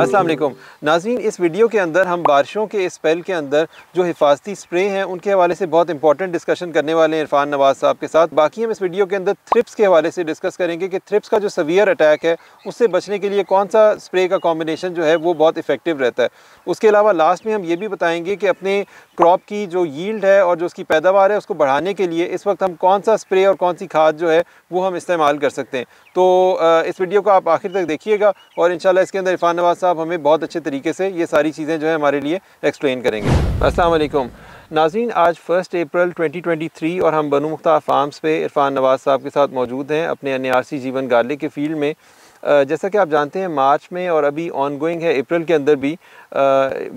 अस्सलाम वालेकुम नाज़रीन, इस वीडियो के अंदर हम बारिशों के इस स्पेल के अंदर जो हिफाजती स्प्रे हैं उनके हवाले से बहुत इंपॉर्टेंट डिस्कशन करने वाले हैं इरफान नवाज़ साहब के साथ। बाकी हम इस वीडियो के अंदर थ्रिप्स के हवाले से डिस्कस करेंगे कि थ्रिप्स का जो सवियर अटैक है उससे बचने के लिए कौन सा स्प्रे का कॉम्बिनेशन जो है वो बहुत इफेक्टिव रहता है। उसके अलावा लास्ट में हम ये भी बताएँगे कि अपने क्रॉप की जो यील्ड है और जो उसकी पैदावार है उसको बढ़ाने के लिए इस वक्त हम कौन सा स्प्रे और कौन सी खाद जो है वो हम इस्तेमाल कर सकते हैं। तो इस वीडियो को आप आखिर तक देखिएगा और इंशाल्लाह इसके अंदर इरफान नवाज़ साहब हमें बहुत अच्छे तरीके से ये सारी चीज़ें जो है हमारे लिए एक्सप्लेन करेंगे। अस्सलाम वालेकुम नाज़रीन, आज 1 अप्रैल 2023 और हम बनू मुख्तार फार्म्स पे इरफान नवाज़ साहब के साथ मौजूद हैं अपने NRC जीवन गार्लिक के फील्ड में। जैसा कि आप जानते हैं मार्च में और अभी ऑनगोइंग है अप्रैल के अंदर भी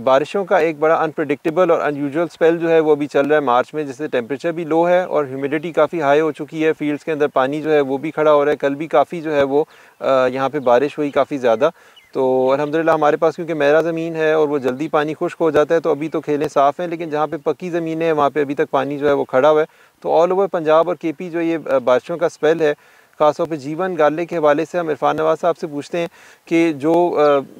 बारिशों का एक बड़ा अनप्रेडिक्टेबल और अनयूजुअल स्पेल जो है वो अभी चल रहा है मार्च में, जिससे टेम्परेचर भी लो है और ह्यूमिडिटी काफ़ी हाई हो चुकी है। फील्ड्स के अंदर पानी जो है वो भी खड़ा हो रहा है। कल भी काफ़ी जो है वो यहाँ पे बारिश हुई काफ़ी ज़्यादा, तो अल्हम्दुलिल्लाह हमारे पास क्योंकि मेरा ज़मीन है और वो जल्दी पानी खुश्क हो जाता है तो अभी तो खेलें साफ़ हैं, लेकिन जहाँ पे पक्की ज़मीन है वहाँ पे अभी तक पानी जो है वो खड़ा हुआ है। तो ऑल ओवर पंजाब और KP जो ये बारिशों का स्पेल है ख़ासतौर पर जीवन गार्लिक के हवाले से हम इरफान नवाज़ साहब से पूछते हैं कि जो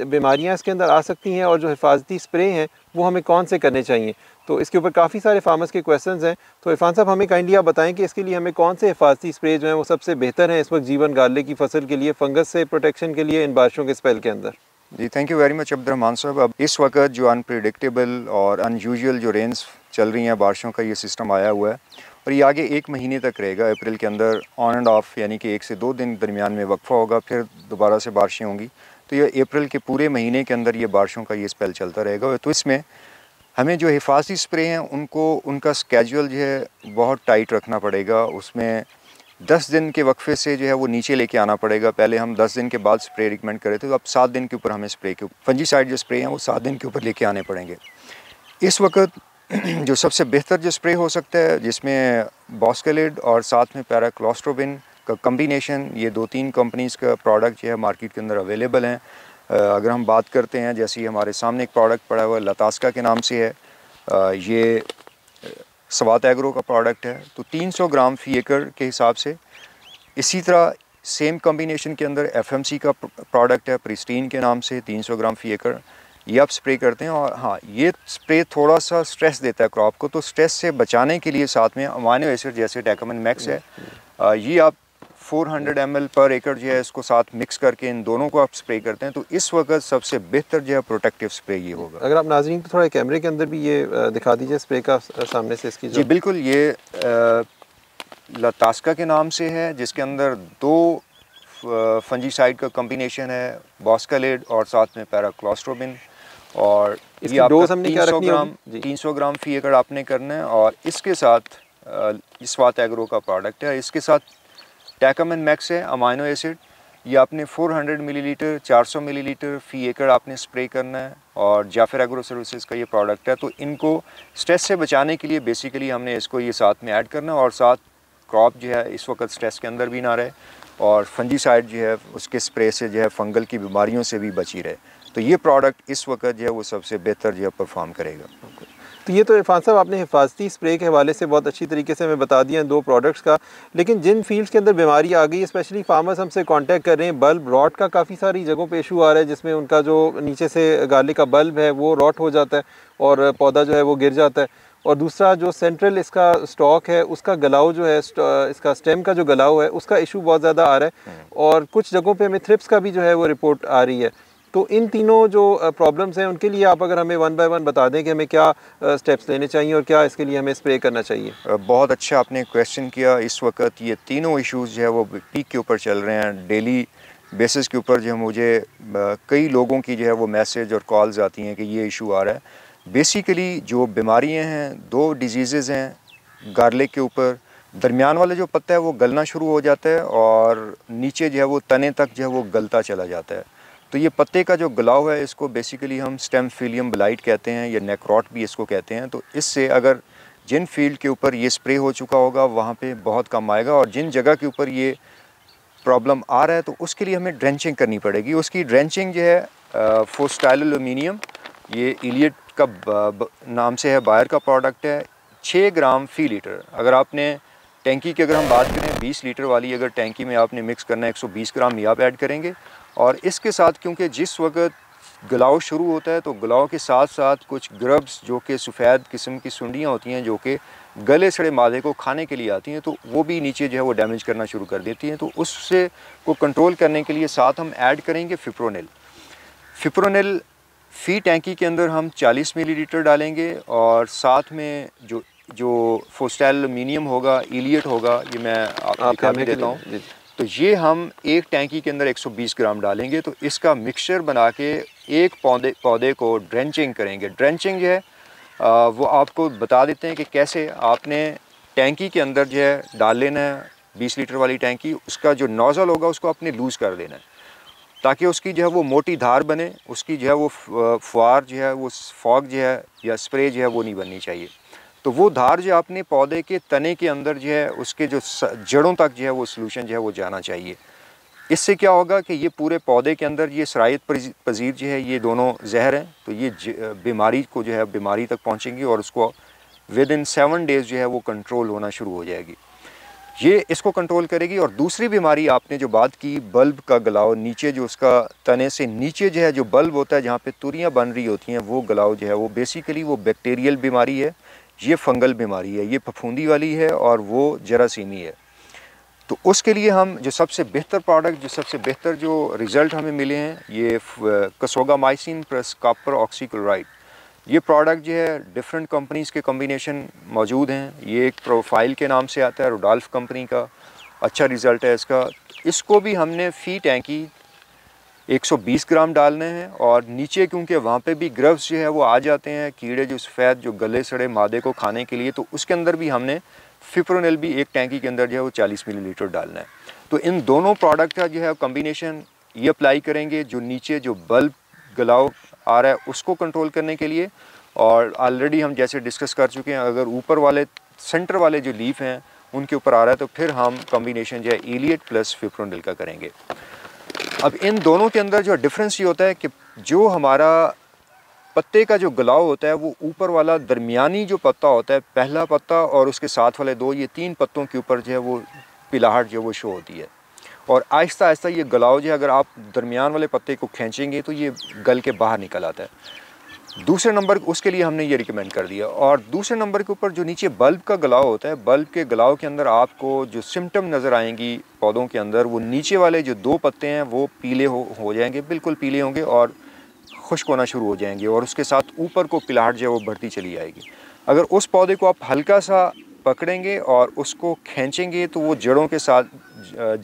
बीमारियाँ इसके अंदर आ सकती हैं और जो हिफाजती स्प्रे हैं वो हमें कौन से करने चाहिए। तो इसके ऊपर काफ़ी सारे फार्मर्स के क्वेश्चंस हैं, तो इरफान साहब हमें काइंडली आप बताएं कि इसके लिए हमें कौन से हिफाजती स्प्रे जो हैं वो सबसे बेहतर हैं इस वक्त जीवन गार्लिक की फसल के लिए, फंगस से प्रोटेक्शन के लिए इन बारिशों के स्पेल के अंदर। जी thank you very much Abdulrahman साहब। अब इस वक्त जो अनप्रेडिक्टेबल और अनयूजुअल जो रेन्स चल रही हैं, बारिशों का ये सिस्टम आया हुआ है और ये आगे 1 महीने तक रहेगा। अप्रैल के अंदर ऑन एंड ऑफ यानी कि 1 से 2 दिन दरमियान में वक्फा होगा, फिर दोबारा से बारिशें होंगी। तो ये अप्रैल के पूरे महीने के अंदर ये बारिशों का ये स्पेल चलता रहेगा। तो इसमें हमें जो हिफाजती स्प्रे हैं उनका स्केड्यूल जो है बहुत टाइट रखना पड़ेगा। उसमें 10 दिन के वक्फे से जो है वो नीचे लेके आना पड़ेगा। पहले हम 10 दिन के बाद स्प्रे रिकमेंड कर रहे थे, तो अब 7 दिन के ऊपर हमें स्प्रे के फंजीसाइड जो स्प्रे हैं वो 7 दिन के ऊपर लेके आने पड़ेंगे। इस वक्त जो सबसे बेहतर जो स्प्रे हो सकता है जिसमें बॉस्केलिड और साथ में पैराक्लोस्ट्रोबिन का कम्बिनेशन, ये 2-3 कंपनीज़ का प्रोडक्ट जो है मार्केट के अंदर अवेलेबल हैं। अगर हम बात करते हैं, जैसे हमारे सामने एक प्रोडक्ट पड़ा हुआ है लतास्का के नाम से है, ये स्वात एग्रो का प्रोडक्ट है, तो 300 ग्राम फी एकड़ के हिसाब से। इसी तरह सेम कम्बिनेशन के अंदर FMC का प्रोडक्ट है प्रिस्टीन के नाम से, 300 ग्राम फी एकड़ ये आप स्प्रे करते हैं। और हाँ, ये स्प्रे थोड़ा सा स्ट्रेस देता है क्रॉप को, तो स्ट्रेस से बचाने के लिए साथ में अमाइनो एसिड जैसे टैकमन मैक्स है, ये आप 400 ml पर एकड़ जो है इसको साथ मिक्स करके इन दोनों को आप स्प्रे करते हैं। तो इस वक्त सबसे बेहतर जो है प्रोटेक्टिव स्प्रे ये होगा। अगर आप नाज़रीन को थोड़ा कैमरे के अंदर भी ये दिखा दीजिए स्प्रे का सामने से इसकी। जी बिल्कुल, ये लतास्का के नाम से है जिसके अंदर 2 फंजीसाइड का कम्बिनेशन है, बॉस्केलिड और साथ में पैराक्लोस्ट्रोबिन। और इसकी डोज हमने क्या रखनी होगी? 300 ग्राम फी एकड़ आपने करना है। और इसके साथ स्वात एग्रो का प्रोडक्ट है, इसके साथ टैकमन मैक्स है अमाइनो एसिड, ये आपने 400 मिलीलीटर 400 मिलीलीटर फी एकड़ आपने स्प्रे करना है। और जाफर एग्रो सर्विसेज का ये प्रोडक्ट है, तो इनको स्ट्रेस से बचाने के लिए बेसिकली हमने इसको ये साथ में ऐड करना है। और साथ क्रॉप जो है इस वक्त स्ट्रेस के अंदर भी ना रहे और फंजीसाइड जो है उसके स्प्रे से जो है फंगल की बीमारियों से भी बची रहे। तो ये प्रोडक्ट इस वक्त जो है वो सबसे बेहतर जो है परफॉर्म करेगा। तो ये तो इरफान साहब आपने हिफाजती स्प्रे के हवाले से बहुत अच्छी तरीके से हमें बता दिया 2 प्रोडक्ट्स का, लेकिन जिन फील्ड्स के अंदर बीमारी आ गई स्पेशली फार्मर्स हमसे कांटेक्ट कर रहे हैं, बल्ब रॉट का काफ़ी सारी जगहों पे इशू आ रहा है जिसमें उनका जो नीचे से गार्लिक का बल्ब है वो रॉट हो जाता है और पौधा जो है वो गिर जाता है। और दूसरा जो सेंट्रल इसका स्टॉक है उसका गलाव जो है इसका स्टेम का जो गलाव है उसका इशू बहुत ज़्यादा आ रहा है और कुछ जगहों पे हमें थ्रिप्स का भी जो है वो रिपोर्ट आ रही है। तो इन तीनों जो प्रॉब्लम्स हैं उनके लिए आप अगर हमें 1 by 1 बता दें कि हमें क्या स्टेप्स लेने चाहिए और क्या इसके लिए हमें स्प्रे करना चाहिए। बहुत अच्छा आपने क्वेश्चन किया। इस वक्त ये तीनों इशूज़ जो है वो पीक के ऊपर चल रहे हैं। डेली बेसिस के ऊपर जो मुझे कई लोगों की जो है वो मैसेज और कॉल्स आती हैं कि ये इशू आ रहा है। बेसिकली जो बीमारियां हैं 2 डिजीज़ हैं गार्लिक के ऊपर, दरमियान वाले जो पत्ता है वो गलना शुरू हो जाता है और नीचे जो है वो तने तक जो है वो गलता चला जाता है। तो ये पत्ते का जो गलाव है इसको बेसिकली हम स्टेम फीलियम ब्लाइट कहते हैं या नेकरॉट भी इसको कहते हैं। तो इससे अगर जिन फील्ड के ऊपर ये स्प्रे हो चुका होगा वहाँ पे बहुत कम आएगा और जिन जगह के ऊपर ये प्रॉब्लम आ रहा है तो उसके लिए हमें ड्रेंचिंग करनी पड़ेगी। उसकी ड्रेंचिंग जो है फोस्टाइल एल्यूमिनियम, ये इलियट का नाम से है बायर का प्रोडक्ट है, 6 ग्राम फी लीटर। अगर आपने टैंकी की अगर हम बात करें 20 लीटर वाली अगर टैंकी में आपने मिक्स करना है 120 ग्राम ये आप ऐड करेंगे। और इसके साथ क्योंकि जिस वक्त गुलाव शुरू होता है तो गुलाव के साथ साथ कुछ ग्रब्स जो कि सफ़ेद किस्म की सुंडियाँ होती हैं जो कि गले सड़े मादे को खाने के लिए आती हैं, तो वो भी नीचे जो है वो डैमेज करना शुरू कर देती हैं। तो उससे को कंट्रोल करने के लिए साथ हम ऐड करेंगे फिप्रोनिल। फिप्रोनिल फ़ी टैंकी के अंदर हम 40 मिलीलीटर डालेंगे और साथ में जो फोस्टाइल अमीनियम होगा, इलियट होगा, ये मैं आपको भी देता हूँ, तो ये हम एक टैंकी के अंदर 120 ग्राम डालेंगे। तो इसका मिक्सचर बना के एक पौधे को ड्रेंचिंग करेंगे। ड्रेंचिंग जो है वो आपको बता देते हैं कि कैसे आपने टैंकी के अंदर जो है डाल लेना है 20 लीटर वाली टैंकी, उसका जो नोज़ल होगा उसको आपने लूज़ कर देना है ताकि उसकी जो है वो मोटी धार बने, उसकी जो है वो फुहार जो है वो फॉग जो है या स्प्रे जो है वो नहीं बननी चाहिए। तो वो धार जो आपने पौधे के तने के अंदर जो है उसके जो जड़ों तक जो है वो सॉल्यूशन जो है वो जाना चाहिए। इससे क्या होगा कि ये पूरे पौधे के अंदर ये सरायत पजीर जो है ये दोनों जहर हैं, तो ये बीमारी को जो है बीमारी तक पहुंचेंगी और उसको विदिन 7 डेज़ जो है वो कंट्रोल होना शुरू हो जाएगी। ये इसको कंट्रोल करेगी। और दूसरी बीमारी आपने जो बात की, बल्ब का गलाव नीचे जो उसका तने से नीचे जो है जो बल्ब होता है जहाँ पर तुरियाँ बन रही होती हैं, वो गलाव जो है वो बेसिकली वो बैक्टीरियल बीमारी है, ये फंगल बीमारी है, ये फफूंदी वाली है और वो जरासीमी है। तो उसके लिए हम जो सबसे बेहतर प्रोडक्ट, जो सबसे बेहतर जो रिज़ल्ट हमें मिले हैं, ये कसोगामाइसिन प्लस कॉपर ऑक्सीक्लोराइड, ये प्रोडक्ट जो है डिफरेंट कंपनीज़ के कम्बिनेशन मौजूद हैं। ये एक प्रोफाइल के नाम से आता है, रोडोल्फ कंपनी का अच्छा रिज़ल्ट है इसका। इसको भी हमने फ़ी टैंकी 120 ग्राम डालने हैं और नीचे क्योंकि वहाँ पे भी ग्रब्स जो है वो आ जाते हैं, कीड़े जो सफ़ेद जो गले सड़े मादे को खाने के लिए, तो उसके अंदर भी हमने फिप्रोनिल भी एक टैंकी के अंदर जो है वो 40 मिलीलीटर डालना है। तो इन दोनों प्रोडक्ट का जो है कम्बिनेशन ये अप्लाई करेंगे जो नीचे जो बल्ब गलाव आ रहा है उसको कंट्रोल करने के लिए। और ऑलरेडी हम जैसे डिस्कस कर चुके हैं, अगर ऊपर वाले सेंटर वाले जो लीफ हैं उनके ऊपर आ रहा है तो फिर हम कम्बिनेशन जो है इलियट प्लस फिप्रोनिल का करेंगे। अब इन दोनों के अंदर जो डिफरेंस ये होता है कि जो हमारा पत्ते का जो गलाव होता है वो ऊपर वाला दरमियानी जो पत्ता होता है, पहला पत्ता और उसके साथ वाले दो, ये 3 पत्तों के ऊपर जो है वो पिलाहट जो है वो शो होती है। और आहिस्ता आहिस्ता ये गलाव जो है अगर आप दरमियान वाले पत्ते को खींचेंगे तो ये गल के बाहर निकल आता है। दूसरे नंबर उसके लिए हमने ये रिकमेंड कर दिया। और दूसरे नंबर के ऊपर जो नीचे बल्ब का गलाव होता है, बल्ब के गलाव के अंदर आपको जो सिम्टम नज़र आएंगी पौधों के अंदर, वो नीचे वाले जो 2 पत्ते हैं वो पीले हो जाएंगे, बिल्कुल पीले होंगे और खुश्क होना शुरू हो जाएंगे और उसके साथ ऊपर को पिलाहट जो है वो बढ़ती चली जाएगी। अगर उस पौधे को आप हल्का सा पकड़ेंगे और उसको खींचेंगे तो वो जड़ों के साथ,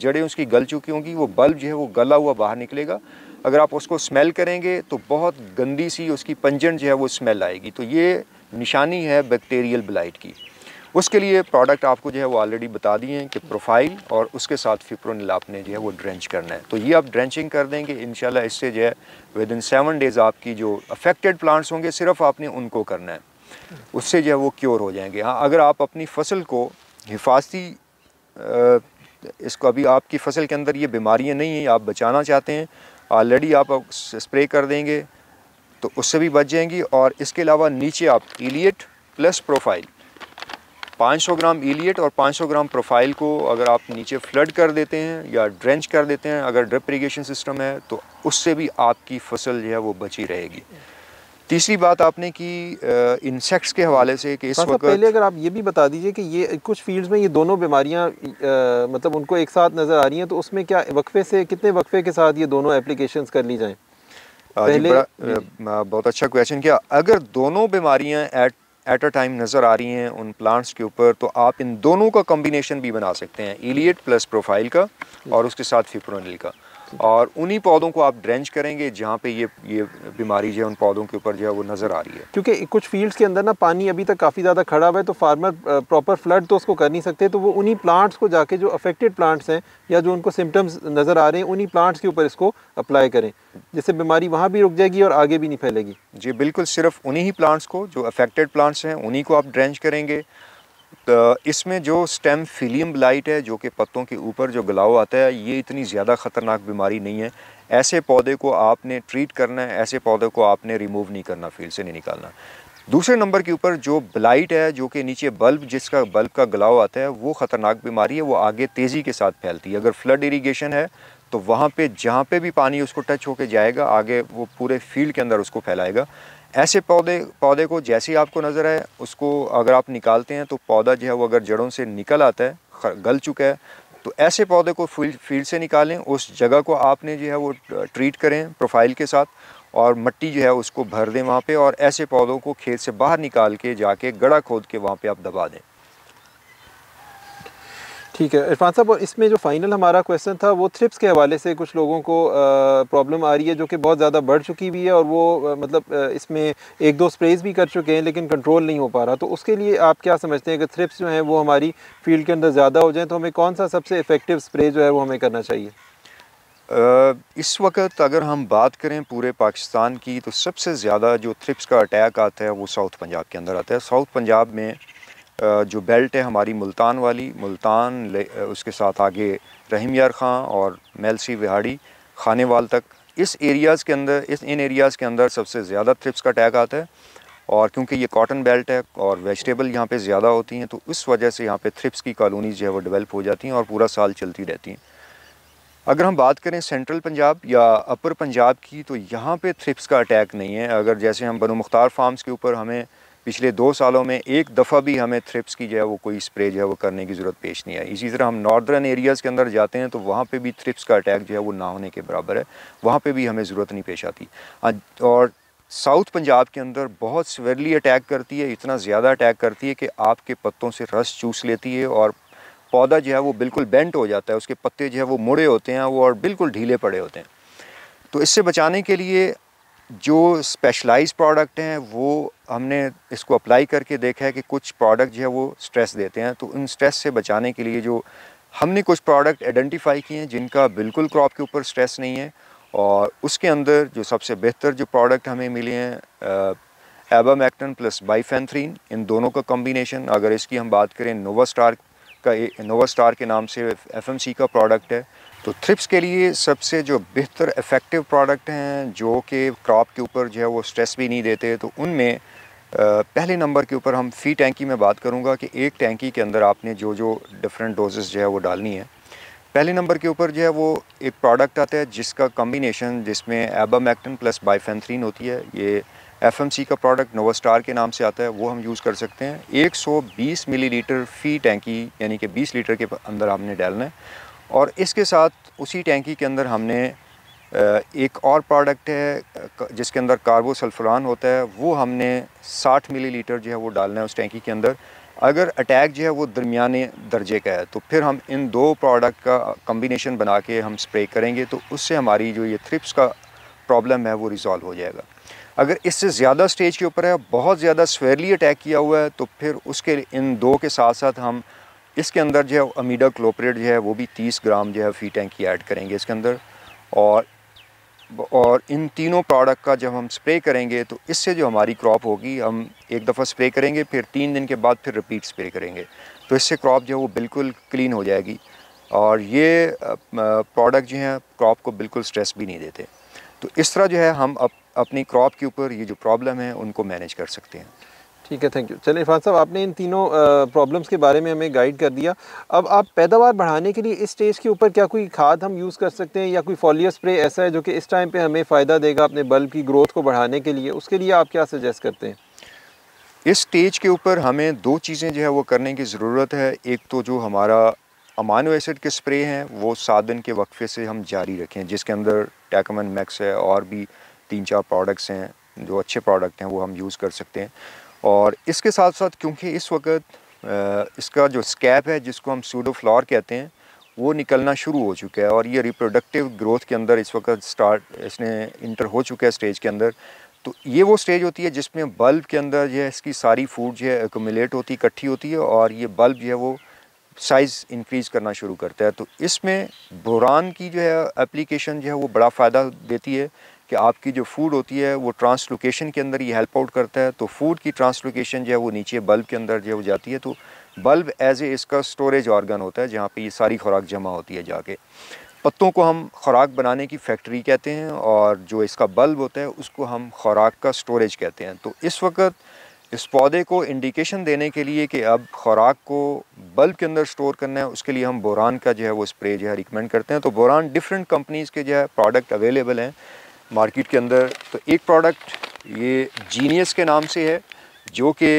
जड़ें उसकी गल चुकी होंगी, वो बल्ब जो है वो गला हुआ बाहर निकलेगा। अगर आप उसको स्मेल करेंगे तो बहुत गंदी सी उसकी पंजन जो है वो स्मेल आएगी। तो ये निशानी है बैक्टीरियल ब्लाइट की। उसके लिए प्रोडक्ट आपको जो है वो ऑलरेडी बता दिए हैं कि प्रोफाइल और उसके साथ फिप्रोनिल आपने जो है वो ड्रेंच करना है। तो ये आप ड्रेंचिंग कर देंगे, इंशाल्लाह इससे जो है विदिन 7 डेज़ आपकी जो अफेक्टेड प्लांट्स होंगे सिर्फ आपने उनको करना है, उससे जो है वो क्योर हो जाएंगे। हाँ, अगर आप अपनी फसल को हिफाजती, इसको अभी आपकी फसल के अंदर ये बीमारियाँ नहीं हैं, आप बचाना चाहते हैं, ऑलरेडी आप स्प्रे कर देंगे तो उससे भी बच जाएंगी। और इसके अलावा नीचे आप Elliot plus profile 500 gram Elliot और 500 ग्राम प्रोफाइल को अगर आप नीचे फ्लड कर देते हैं या ड्रेंच कर देते हैं, अगर ड्रिप इरीगेशन सिस्टम है तो उससे भी आपकी फसल जो है वो बची रहेगी। तीसरी बात आपने की इंसेक्ट्स के हवाले से कि इस वक्त पहले अगर आप ये भी बता दीजिए कि ये कुछ फील्ड्स में ये दोनों बीमारियां मतलब उनको एक साथ नज़र आ रही हैं, तो उसमें क्या वक्फे से कितने वक्फे के साथ ये दोनों एप्लीकेशंस कर ली जाएं? पहले बहुत अच्छा क्वेश्चन किया। अगर दोनों बीमारियां एट अ टाइम नज़र आ रही हैं उन प्लांट्स के ऊपर तो आप इन दोनों का कम्बिनेशन भी बना सकते हैं, इलियट प्लस प्रोफाइल का और उसके साथ फिप्रोनिल का। और उन्हीं पौधों को आप ड्रेंच करेंगे जहाँ पे ये बीमारी जो है उन पौधों के ऊपर जो है वो नज़र आ रही है, क्योंकि कुछ फील्ड्स के अंदर ना पानी अभी तक काफ़ी ज़्यादा खड़ा हुआ है, तो फार्मर प्रॉपर फ्लड तो उसको कर नहीं सकते, तो वो उन्हीं प्लांट्स को जाके जो अफेक्टेड प्लांट्स हैं या जो उनको सिम्टम्स नज़र आ रहे हैं उन्हीं प्लांट्स के ऊपर इसको अप्लाई करें, जिससे बीमारी वहाँ भी रुक जाएगी और आगे भी नहीं फैलेगी। जी बिल्कुल, सिर्फ उन्हीं ही प्लांट्स को जो अफेक्टेड प्लांट्स हैं उन्हीं को आप ड्रेंच करेंगे। तो इसमें जो स्टेम फिलियम ब्लाइट है जो कि पत्तों के ऊपर जो गलाव आता है, ये इतनी ज़्यादा ख़तरनाक बीमारी नहीं है। ऐसे पौधे को आपने ट्रीट करना है, ऐसे पौधे को आपने रिमूव नहीं करना, फील्ड से नहीं निकालना। दूसरे नंबर के ऊपर जो ब्लाइट है, जो कि नीचे बल्ब, जिसका बल्ब का गलाव आता है, वो ख़तरनाक बीमारी है, वो आगे तेज़ी के साथ फैलती है। अगर फ्लड इरीगेशन है तो वहाँ पे जहाँ पे भी पानी उसको टच होके जाएगा आगे वो पूरे फील्ड के अंदर उसको फैलाएगा। ऐसे पौधे को जैसे ही आपको नज़र आए उसको अगर आप निकालते हैं तो पौधा जो है वो अगर जड़ों से निकल आता है, गल चुका है, तो ऐसे पौधे को फील्ड से निकालें, उस जगह को आपने जो है वो ट्रीट करें प्रोफाइल के साथ और मिट्टी जो है उसको भर दें वहाँ पे, और ऐसे पौधों को खेत से बाहर निकाल के जाके गड़ा खोद के वहाँ पे आप दबा दें। ठीक है इरफान साहब, और इसमें जो फाइनल हमारा क्वेश्चन था वो थ्रिप्स के हवाले से कुछ लोगों को प्रॉब्लम आ रही है जो कि बहुत ज़्यादा बढ़ चुकी हुई है और वो मतलब इसमें एक दो स्प्रेज भी कर चुके हैं लेकिन कंट्रोल नहीं हो पा रहा, तो उसके लिए आप क्या समझते हैं कि थ्रिप्स जो हैं वो हमारी फील्ड के अंदर ज़्यादा हो जाएँ तो हमें कौन सा सबसे इफ़ेक्टिव स्प्रे जो है वो हमें करना चाहिए? इस वक्त अगर हम बात करें पूरे पाकिस्तान की तो सबसे ज़्यादा जो थ्रिप्स का अटैक आता है वो साउथ पंजाब के अंदर आता है। साउथ पंजाब में जो बेल्ट है हमारी मुल्तान वाली, मुल्तान उसके साथ आगे रहीम यार खां और मेलसी विहाड़ी खानेवाल तक, इस एरियाज़ के अंदर इन एरियाज़ के अंदर सबसे ज़्यादा थ्रिप्स का अटैक आता है। और क्योंकि ये कॉटन बेल्ट है और वेजिटेबल यहाँ पे ज़्यादा होती हैं तो इस वजह से यहाँ पे थ्रिप्स की कॉलोनीज जो है वो डेवलप हो जाती हैं और पूरा साल चलती रहती हैं। अगर हम बात करें सेंट्रल पंजाब या अपर पंजाब की तो यहाँ पे थ्रिप्स का अटैक नहीं है। अगर जैसे हम बनू मुख्तार फार्म्स के ऊपर हमें पिछले 2 सालों में एक दफ़ा भी हमें थ्रिप्स की जो है वो कोई स्प्रे जो है वो करने की ज़रूरत पेश नहीं आई। इसी तरह हम नॉर्दर्न एरियाज़ के अंदर जाते हैं तो वहाँ पे भी थ्रिप्स का अटैक जो है वो ना होने के बराबर है, वहाँ पे भी हमें ज़रूरत नहीं पेश आती। और साउथ पंजाब के अंदर बहुत सिवियरली अटैक करती है, इतना ज़्यादा अटैक करती है कि आपके पत्तों से रस चूस लेती है और पौधा जो है वो बिल्कुल बेंट हो जाता है, उसके पत्ते जो है वो मुड़े होते हैं वो और बिल्कुल ढीले पड़े होते हैं। तो इससे बचाने के लिए जो स्पेशलाइज प्रोडक्ट हैं वो हमने इसको अप्लाई करके देखा है कि कुछ प्रोडक्ट जो है वो स्ट्रेस देते हैं, तो उन स्ट्रेस से बचाने के लिए जो हमने कुछ प्रोडक्ट आइडेंटिफाई किए हैं जिनका बिल्कुल क्रॉप के ऊपर स्ट्रेस नहीं है, और उसके अंदर जो सबसे बेहतर जो प्रोडक्ट हमें मिले हैं एबामैक्टन प्लस बाइफेंथ्रीन, इन दोनों का कॉम्बिनेशन। अगर इसकी हम बात करें नोवा स्टार के नाम से FMC का प्रोडक्ट है। तो थ्रिप्स के लिए सबसे जो बेहतर इफ़ेक्टिव प्रोडक्ट हैं जो कि क्रॉप के ऊपर जो है वो स्ट्रेस भी नहीं देते, तो उनमें पहले नंबर के ऊपर हम फी टैंकी में बात करूंगा कि एक टैंकी के अंदर आपने जो जो डिफरेंट डोजेस जो है वो डालनी है। पहले नंबर के ऊपर जो है वो एक प्रोडक्ट आता है जिसका कम्बिनेशन जिसमें एबामैक्टन प्लस बाइफेंथ्रीन होती है, ये FMC का प्रोडक्ट नोवा स्टार के नाम से आता है, वो हम यूज़ कर सकते हैं। 120 मिलीलीटर फी टैंकी यानी कि 20 लीटर के अंदर हमने डालना है। और इसके साथ उसी टैंकी के अंदर हमने एक और प्रोडक्ट है जिसके अंदर कार्बोसल्फुरान होता है, वो हमने 60 मिलीलीटर जो है वो डालना है उस टैंकी के अंदर। अगर अटैक जो है वो दरमियाने दर्जे का है तो फिर हम इन दो प्रोडक्ट का कम्बिनेशन बना के हम स्प्रे करेंगे तो उससे हमारी जो ये थ्रिप्स का प्रॉब्लम है वो रिज़ॉल्व हो जाएगा। अगर इससे ज़्यादा स्टेज के ऊपर है, बहुत ज़्यादा स्वेरली अटैक किया हुआ है, तो फिर उसके इन दो के साथ साथ हम इसके अंदर जो है अमीडा क्लोपरेट जो है वो भी 30 ग्राम जो है फी टैंकी ऐड करेंगे इसके अंदर। और इन तीनों प्रोडक्ट का जब हम स्प्रे करेंगे तो इससे जो हमारी क्रॉप होगी, हम एक दफ़ा स्प्रे करेंगे फिर 3 दिन के बाद फिर रिपीट स्प्रे करेंगे, तो इससे क्रॉप जो है वो बिल्कुल क्लीन हो जाएगी और ये प्रोडक्ट जो हैं क्रॉप को बिल्कुल स्ट्रेस भी नहीं देते। तो इस तरह जो है हम अपनी क्रॉप के ऊपर ये जो प्रॉब्लम है उनको मैनेज कर सकते हैं। ठीक है, थैंक यू। चलिए इरफान साहब, आपने इन तीनों प्रॉब्लम्स के बारे में हमें गाइड कर दिया। अब आप पैदावार बढ़ाने के लिए इस स्टेज के ऊपर क्या कोई खाद हम यूज़ कर सकते हैं या कोई फॉलियर स्प्रे ऐसा है जो कि इस टाइम पे हमें फ़ायदा देगा अपने बल्ब की ग्रोथ को बढ़ाने के लिए, उसके लिए आप क्या सजेस्ट करते हैं? इस स्टेज के ऊपर हमें 2 चीज़ें जो है वो करने की ज़रूरत है। एक तो जो हमारा अमानो एसिड के स्प्रे हैं वो 7 दिन के वक्फे से हम जारी रखें, जिसके अंदर टैकमन मैक्स है और भी 3-4 प्रोडक्ट्स हैं जो अच्छे प्रोडक्ट हैं वो हम यूज़ कर सकते हैं। और इसके साथ साथ क्योंकि इस वक्त इसका जो स्कैब है जिसको हम सूडोफ्लोर कहते हैं वो निकलना शुरू हो चुका है और ये रिप्रोडक्टिव ग्रोथ के अंदर इस वक्त इसने इंटर हो चुका है स्टेज के अंदर। तो ये वो स्टेज होती है जिसमें बल्ब के अंदर जो है इसकी सारी फूड जो है एक्यूमुलेट होती, इकट्ठी होती है और ये बल्ब जो है वो साइज़ इंक्रीज़ करना शुरू करता है। तो इसमें बोरान की जो है एप्लीकेशन जो है वो बड़ा फ़ायदा देती है कि आपकी जो फूड होती है वो ट्रांसलोकेशन के अंदर ये हेल्प आउट करता है। तो फूड की ट्रांसलोकेशन जो है वो नीचे बल्ब के अंदर जो है वो जाती है, तो बल्ब एज ए इसका स्टोरेज ऑर्गन होता है जहाँ पे ये सारी खुराक जमा होती है जाके। पत्तों को हम खुराक बनाने की फैक्ट्री कहते हैं और जो इसका बल्ब होता है उसको हम खुराक का स्टोरेज कहते हैं। तो इस वक्त इस पौधे को इंडिकेशन देने के लिए कि अब खुराक को बल्ब के अंदर स्टोर करना है, उसके लिए हम बोरान का जो है वो स्प्रे जो है रिकमेंड करते हैं। तो बोरान डिफरेंट कंपनीज़ के जो है प्रोडक्ट अवेलेबल हैं मार्केट के अंदर। तो एक प्रोडक्ट ये जीनियस के नाम से है जो कि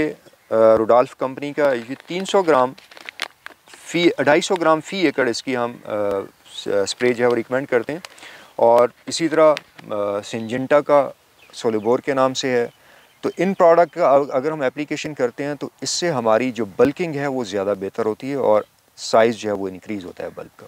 रोडोल्फो कंपनी का, ये 250 ग्राम फ़ी एकड़ इसकी हम स्प्रे जो है वो रिकमेंड करते हैं। और इसी तरह सिंजेंटा का सोलिबोर के नाम से है। तो इन प्रोडक्ट का अगर हम एप्लीकेशन करते हैं तो इससे हमारी जो बल्किंग है वो ज़्यादा बेहतर होती है और साइज़ जो है वो इंक्रीज़ होता है बल्क का।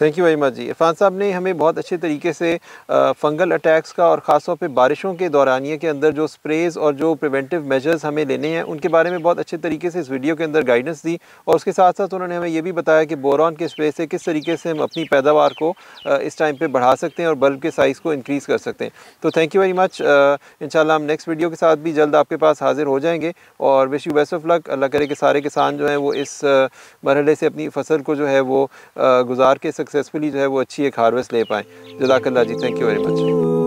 थैंक यू वेरी मच जी। इरफान साहब ने हमें बहुत अच्छे तरीके से फंगल अटैक्स का और ख़ास तौर पे बारिशों के दौरानिए के अंदर जो स्प्रेज़ और जो प्रिवेंटिव मेजर्स हमें लेने हैं उनके बारे में बहुत अच्छे तरीके से इस वीडियो के अंदर गाइडेंस दी। और उसके साथ साथ उन्होंने हमें ये भी बताया कि बोरॉन के स्प्रे से किस तरीके से हम अपनी पैदावार को इस टाइम पर बढ़ा सकते हैं और बल्ब के साइज़ को इंक्रीज़ कर सकते हैं। तो थैंक यू वेरी मच। इंशाल्लाह हम नेक्स्ट वीडियो के साथ भी जल्द आपके पास हाज़िर हो जाएंगे और wish you best of luck. अल्लाह करे कि सारे किसान जो हैं वो इस मरहले से अपनी फसल को जो है वो गुजार के सक्सेसफुली जो है वो अच्छी एक हार्वेस्ट ले पाएँ। जज़ाकल्लाह जी, थैंक यू वेरी मच।